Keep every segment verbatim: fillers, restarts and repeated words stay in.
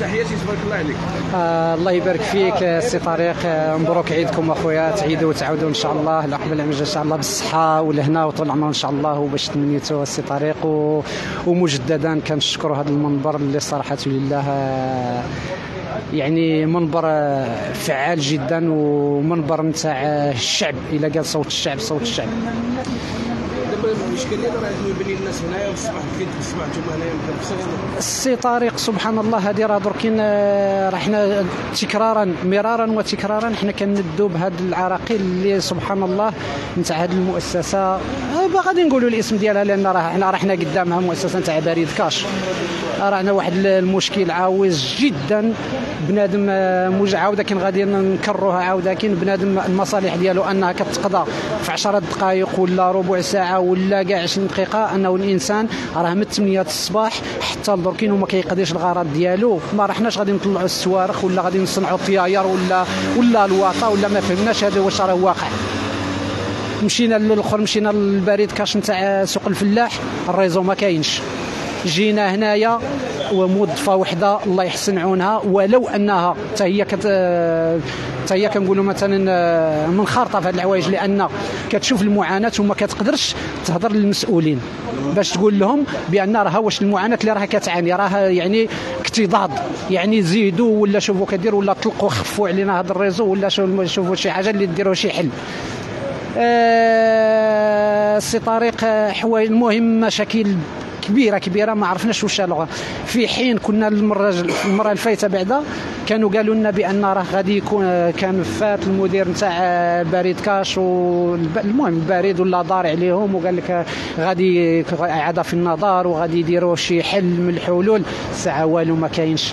تحياتي تبارك الله عليك. آه الله يبارك فيك السي طارق، مبروك عيدكم اخويا، تعيدوا وتعاودوا ان شاء الله على قبل العمجه ان شاء الله بالصحه والهنا وطول العمر ان شاء الله، وباش تمنيتوا السي طارق. و... ومجددا كنشكروا هذا المنبر اللي صراحه لله يعني منبر فعال جدا، ومنبر نتاع الشعب، الا قال صوت الشعب صوت الشعب. المشكل راه يبني الناس هنايا والصباح كي تسمعتوا هنايا السي طارق سبحان الله، هذه راه درك راه حنا تكرارا مرارا وتكرارا حنا كندوا بهذا العراقيل اللي سبحان الله نتاع هذه المؤسسه، باغي نقولوا الاسم ديالها لان راه حنا راه حنا قدامها مؤسسه نتاع بريد كاش، راه عندنا واحد المشكل عاوز جدا بنادم موجع عاوده كان غادي نكرروها عاوده، كاين بنادم المصالح ديالو انها كتقضى في عشرة دقائق ولا ربع ساعه ولا كاع عشرين دقيقه، انه الانسان راه من ثمانية الصباح حتى لدركين وما كيقضيش الغرض ديالو، ما رحناش غادي نطلعوا الصواريخ ولا غادي نصنعوا الطياير ولا ولا الواطه ولا ما فهمناش هذا واش راه واقع. مشينا للاخر مشينا للبريد كاش نتاع سوق الفلاح، الريزو ما كاينش، جينا هنايا وموظفه وحده الله يحسن عونها، ولو انها حتى هي كت حتى هي كنقولوا مثلا منخرطه في هذه الحوايج، لان كتشوف المعاناه وما كتقدرش تهضر للمسؤولين باش تقول لهم بان راه واش المعاناه اللي راه كتعاني راه يعني اكتظاظ، يعني زيدوا ولا شوفوا كديروا ولا طلقوا خفوا علينا هذا الريزو ولا شوفوا شي حاجه اللي ديروا شي حل. السي طارق حوايج المهم مشاكل كبيره كبيره ما عرفناش واش لغه، في حين كنا المره المره الفايته بعدا كانوا قالوا لنا بان راه غادي يكون كان فات المدير نتاع بريد كاش والمهم البريد ولا ضار عليهم وقال لك غادي اعاده في النظر وغادي يديروا شي حل من الحلول، ساعه والو ما كاينش،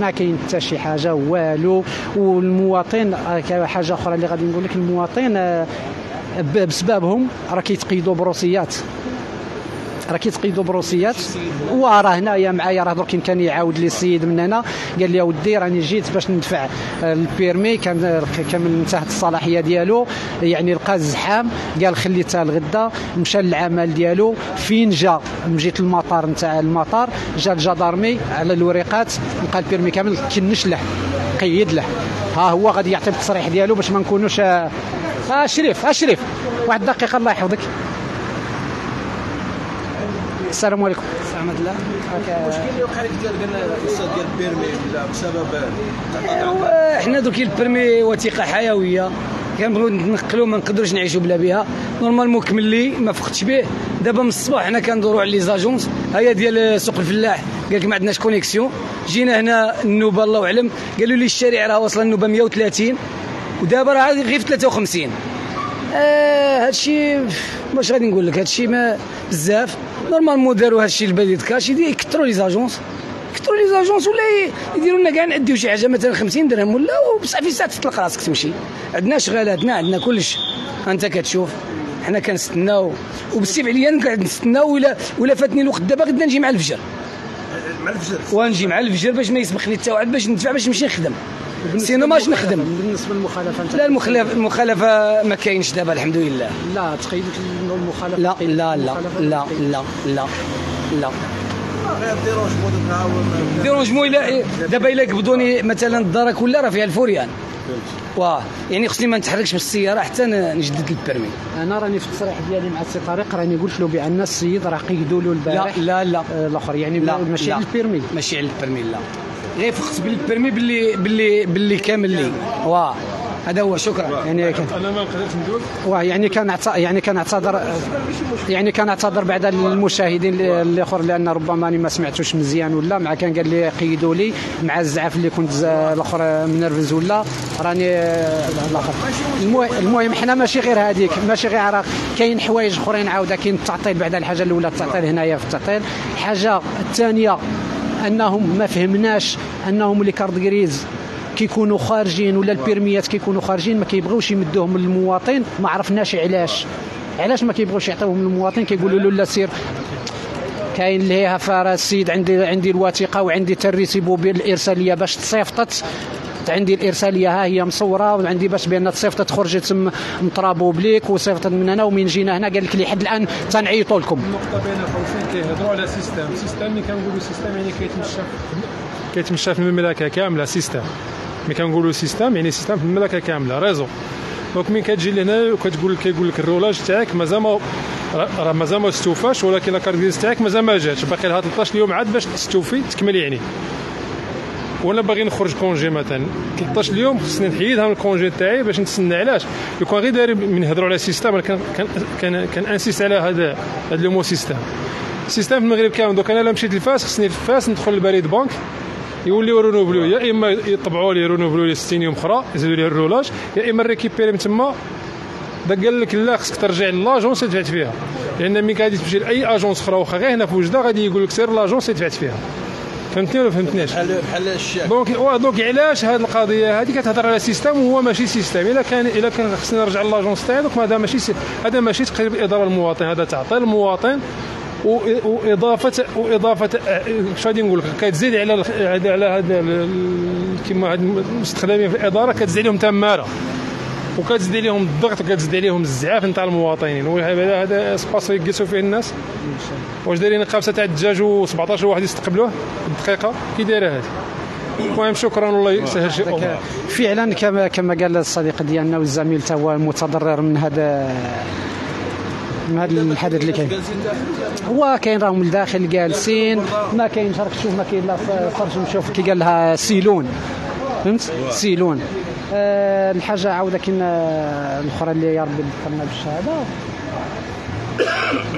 ما كاين حتى شي حاجه والو. والمواطن حاجه اخرى اللي غادي نقول لك، المواطن بسببهم راه كيتقيدوا بروسيات، راه كيتقيدوا بروسيات، وراه هنايا معايا راه درك كان يعاود لي السيد من هنا قال لي اودي راني جيت باش ندفع البيرمي، كان كان من تحت الصلاحيه ديالو، يعني لقى الزحام قال خلي حتى الغدا، مشى للعمل ديالو، فين جا مجيت المطار نتاع المطار جا الجدارمي على الوريقات لقى البيرمي كامل كنش له قيد له، ها هو غادي يعطي التصريح ديالو باش ما نكونوش اشريف اشريف واحد الدقيقه الله يحفظك. السلام عليكم. السلام عليكم. المشكل اللي وقع لك ديال قلنا القصه ديال البيرمي ولا بسبب تقاطع؟ حنا درك البيرمي وثيقه حيويه كنبغيو نتنقلوا ما نقدروش نعيشوا بلا بها، نورمالمون كمل لي ما فقتش به، دابا من الصباح حنا كندوروا على لي زاجونس، ها هي ديال سوق الفلاح قال لك ما عندناش كونيكسيون، جينا هنا النوبه الله اعلم قالوا لي الشارع راه واصله النوبه مية وثلاثين ودابا راه غير في ثلاثة وخمسين. هذا الشيء واش غادي نقول لك، هذا الشيء ما بزاف، نورمالمون داروا هذا الشيء البريد كاش يكثروا لي زاجونس، يكثروا لي زاجونس ولا يديروا لنا كاع نعديو شي حاجه مثلا خمسين درهم ولا، وبصافي ساعه تطلق راسك تمشي، عندنا شغالاتنا عندنا كلش، انت كتشوف حنا كنستناو وبالسيف عليا نستناو، ولا ولا فاتني الوقت دابا غدا نجي مع الفجر مع الفجر ونجي مع الفجر باش ما يسبقني حتى واحد باش ندفع باش نمشي نخدم، سينو ماش نخدم. بالنسبه للمخالفه لا المخالفه المخالفه ما كاينش دابا الحمد لله، لا تقيدت المخالفه لا لا لا لا لا لا لا غير ديرونجمون دابا ديرونجمون الا دابا الا قبضوني مثلا الدار كلها راه فيها الفوريان، واه يعني خصني ما نتحركش بالسياره حتى نجدد البرمي. انا راني في التصريح ديالي مع السي طارق راني قلت له بان السيد راه قيدوا له البارح لا لا لا الاخر يعني ماشي على البرمي ماشي على البرمي لا غير فقت بالبرمي باللي باللي باللي كامل لي، واه هذا هو شكرا. يعني كان انا ما نقدرش ندوز، واه يعني كان يعني كنعتذر يعني كنعتذر بعد للمشاهدين الاخر لان ربما انا ما سمعتوش مزيان ولا مع كان قال لي قيدوا لي مع الزعف اللي كنت الاخر منرفز ولا راني الاخر. المهم حنا ماشي غير هذيك ماشي غير عراق، كاين حوايج اخرين عاوده، كاين التعطيل بعد الحاجه الاولى التعطيل هنايا في التعطيل، الحاجه الثانيه انهم ما فهمناش انهم لي كاردغريز كيكونوا خارجين ولا البيرميات كيكونوا خارجين ما كيبغيوش يمدوهم للمواطن، ما عرفناش علاش علاش ما كيبغيوش يعطيوهم للمواطن، كيقولوا له لا سير كاين ليها فرا السيد عندي عندي الوثيقه وعندي تريسيبو بالارساليه باش تصيفطت عندي الارساليه ها هي مصوره وعندي باش بان تصيفطت خرجت من طرابلبيك وصيفطت من هنا، ومن جينا هنا قال لك لحد الان تنعيطوا لكم. النقطه بين قوسين كيهضروا على سيستم، سيستم ملي كنقولوا سيستم يعني كيتمشى كيتمشى في المملكه كامله. سيستم ملي كنقولوا سيستم يعني سيستم في المملكه كامله ريزو. دونك ملي كتجي لهنا وكتقول لك كيقول لك الرولاج تاعك مازال ما راه مازال ما استوفاش، ولكن لا كارت ديز تاعك مازال ما جاتش، باقي لها ثلاثة عشر يوم عاد باش تستوفي تكمل يعني. وانا باغي نخرج كونجي مثلا ثلاثة عشر يوم خصني نحيدها من الكونجي تاعي باش نتسنى. علاش؟ لو كان غير داير من نهضروا على سيستم كان كان كنانسيست على هذا هذا لو مو سيستم. سيستم في المغرب كامل. دوك انا الا مشيت لفاس خصني لفاس ندخل لبريد بانك يوليو رونوفلو، يا اما يطبعوا لي رونوفلو لي ستين يوم اخرى يزيدوا لي الرولاج، يا اما ريكيبيري من تما. دا قال لك لا خصك ترجع للاجونس اللي دفعت فيها، لان ملي غادي تمشي لاي اجونس اخرى واخا غير هنا في وجده غادي يقول لك سير لاجونس اللي دفعت فيها. فهمتني ولا فهمتنيش؟ بحال بحال الشعب. دونك دونك علاش هذه القضيه هذه كتهضر على سيستم وهو ماشي سيستم. الا كان الا كان خصني نرجع للاجونس تاعي، دونك هذا ماشي هذا ماشي تقريب الاداره المواطن، هذا تعطي المواطن واضافه واضافه اش غادي نقول لك كتزيد على على هذا كما هاد المستخدمين في الاداره كتزيد لهم تماره وكتزيد عليهم الضغط وكتزيد عليهم الزعاف نتاع المواطنين. وهذا هذا سباس يجلسوا فيه الناس. واش دايرين قابسه تاع الدجاج وسبعطاش واحد يستقبلوه بالدقيقه كي دايره هذه. المهم شكرا والله يسهل شي امور. فعلا كما كما قال الصديق ديالنا والزميل تا هو المتضرر من هذا من هذا الحدث اللي كاين. هو كاين راهم لداخل جالسين ما كاين شرك، شوف ما كاين لا خرج نشوف كي قال لها سيلون، فهمت سيلون. أه الحاجه عاوده كنا الاخرى اللي يا ربي ذكرنا بالشهاده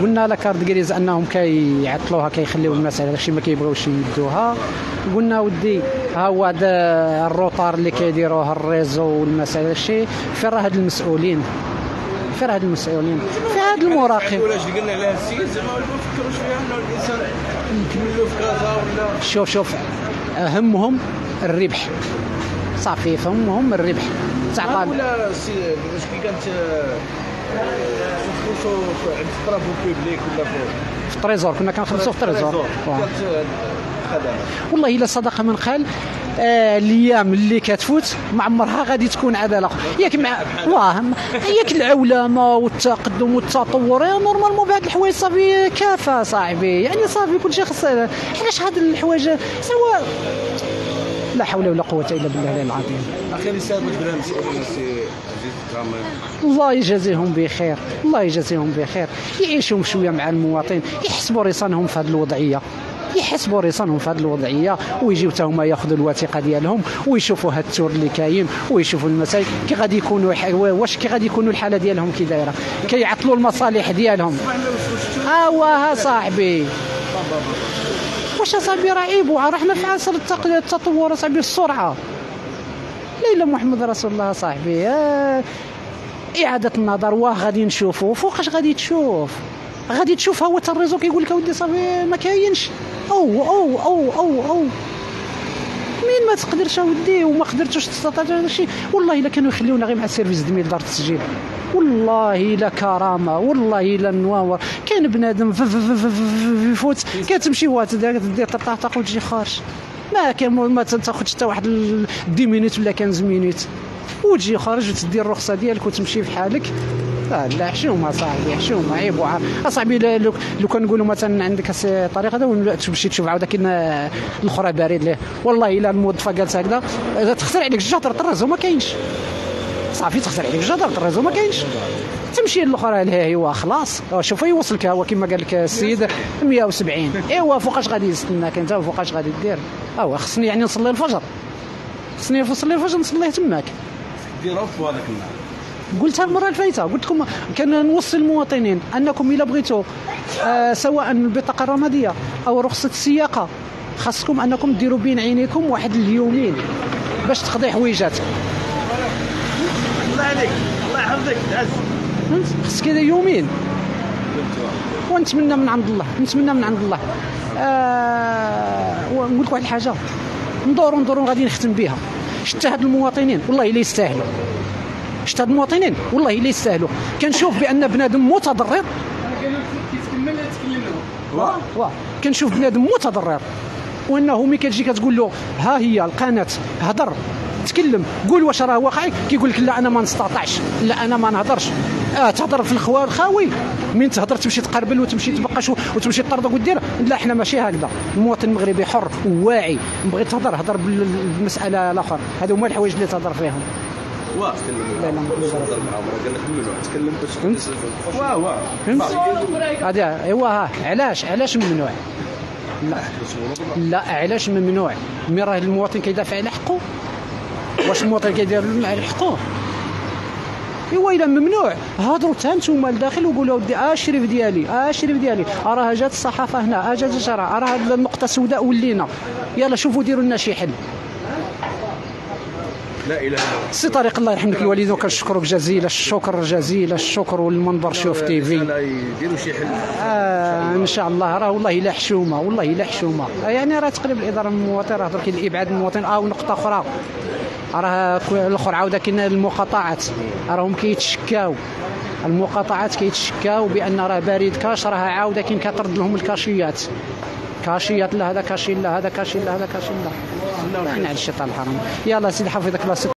قلنا لاكارد غريز انهم كيعطلوها كيخليو المساله داكشي ما كيبغيوش يدوها. قلنا ودي ها هو هذا الروطار اللي كيديروه الريزو والمساله داكشي فين راه هاد المسؤولين، فين هاد المسؤولين في هاد المراقب. ولاش قلنا على السيد زعما ما نفكروش فيها انه الانسان نكملوا في كازا ولا شوف شوف اهمهم الربح صافي، فهمهم الربح تعطى ولا سي باش كي كانت خصوصو عند الطراب بوبليك ولا في التريزور كنا كنخلصو في التريزور والله الا صدقه من قال آه الايام اللي كتفوت ما عمرها غادي تكون عداله ياك مع واه ياك العولمه والتقدم والتطور نورمالمون بهاد الحوايج صافي كافه صاحبي يعني صافي كلشي خص. علاش هاد الحوايج سوا لا حول ولا قوة إلا بالله العظيم. أخي رسالة برنامج سي عزيز كامل. الله يجازيهم بخير، الله يجازيهم بخير، يعيشوا شوية مع المواطن، يحسبوا رصانهم في هذه الوضعية. يحسبوا رصانهم في هذه الوضعيه ويجيو حتى هما ياخذوا الوثيقه ديالهم ويشوفوا هذا التور اللي كاين ويشوفوا المسائل كي غادي يكونوا واش كي غادي يكونوا الحاله ديالهم كي دايره كيعطلوا المصالح ديالهم. ها هو ها صاحبي واش صاحبي راه عيبوها، راه حنا في عصر التطور صاحبي السرعه. ليلى محمد رسول الله صاحبي اعاده النظر واه غادي نشوفوا فوقاش غادي تشوف غادي تشوفها هو الريزو كيقول لك اودي صافي ما كاينش او او او او او مين ما تقدرش اودي وما قدرتوش تستطيع هذا الشيء. والله الا كانوا يخليونا غير مع السيرفيس دميل دار التسجيل والله الا كرامه والله الا نواور. كان بنادم فوت كتمشي هو تدير طرطاح طاق وتجي خارج ما كان ما تاخذش حتى واحد دي مينيت ولا خمسة مينيت وتجي خارج وتدير الرخصه ديالك وتمشي في حالك. لا حشومه صاحبي حشومه عيب وعار اصاحبي. لو كنقولوا مثلا عندك الطريق هذا تمشي تشوف عاود كاين الاخرى بارد ليه والله الا الموظفه جالسه هكذا تخسر عليك الجدر الرزو ما كاينش صافي تخسر عليك الجدر الرزو ما كاينش تمشي الاخرى لها هي خلاص شوف يوصلك هو كما قال لك السيد مية وسبعين ايوا فوقاش غادي يستناك انت وفوقاش غادي دير. اوا خصني يعني نصلي الفجر خصني نصلي الفجر نصليه تماك ديرها في هذاك النهار. قلتها المره الفايته قلت لكم كان نوصي المواطنين انكم الا بغيتوا آه سواء البطاقه الرماديه او رخصه السياقه خاصكم انكم ديروا بين عينيكم واحد اليومين باش تقضي حويجاتك. الله عليك الله يحفظك تعز خصك يومين ونتمنى من عند الله نتمنى من عند الله آه ونقول لك واحد الحاجه ندوروا ندوروا غادي نختم بها. شتا هاد المواطنين والله الا يستاهلوا شتا هاد المواطنين والله الا يستاهلوا. كنشوف بان بنادم متضرر كيتكمل تكلمنا واه كنشوف بنادم متضرر وانه ملي كتجي كتقول له ها هي القناه هضر تكلم قول واش راه واقعي، كيقول لك لا انا ما نستطعش، لا انا ما نهضرش. اه تهضر في الخوا الخاوي، من تهضر تمشي تقربل وتمشي تبقاش وتمشي تطردك ودير، لا حنا ماشي هكذا. المواطن المغربي حر وواعي، بغيت تهضر هضر بالمساله الاخر. هادو هما الحوايج اللي تهضر فيهم. واه تكلم تكلم باش واه واه هادي ايوا. ها علاش علاش ممنوع؟ لا لا علاش ممنوع؟ مي راه المواطن كيدافع على حقه. واش المواطن كيدير على حقه؟ ايوا الا ممنوع هضروا حتى نتوما لداخل وقولوا ودي اه الشريف ديالي اه الشريف ديالي راه جات الصحافه هنا، اه جات الشارع، راه هاد النقطه سوداء ولينا، يلا شوفوا ديروا لنا شي حل. لا اله الا الله. سي طارق الله يرحمك الوالد، وكنشكرك جزيل الشكر جزيل الشكر. والمنبر شوف تي في يديروا شي حل ان شاء الله. راه والله الا حشومه والله الا حشومه، يعني راه تقريبا الاداره المواطن راه درك الابعاد المواطن. اه ونقطه اخرى راه الاخر عاوده كاينه المقاطعات، راهم كيتشكاو المقاطعات كيتشكاو بان راه بارد كاش، راه عاوده كاين كترد لهم الكاشيات، كاشيات لا هذا كاشي لا هذا كاشي لا هذا كاشي لا. نعم على الشيطان الحرام. يلا سيدي حفظك الله.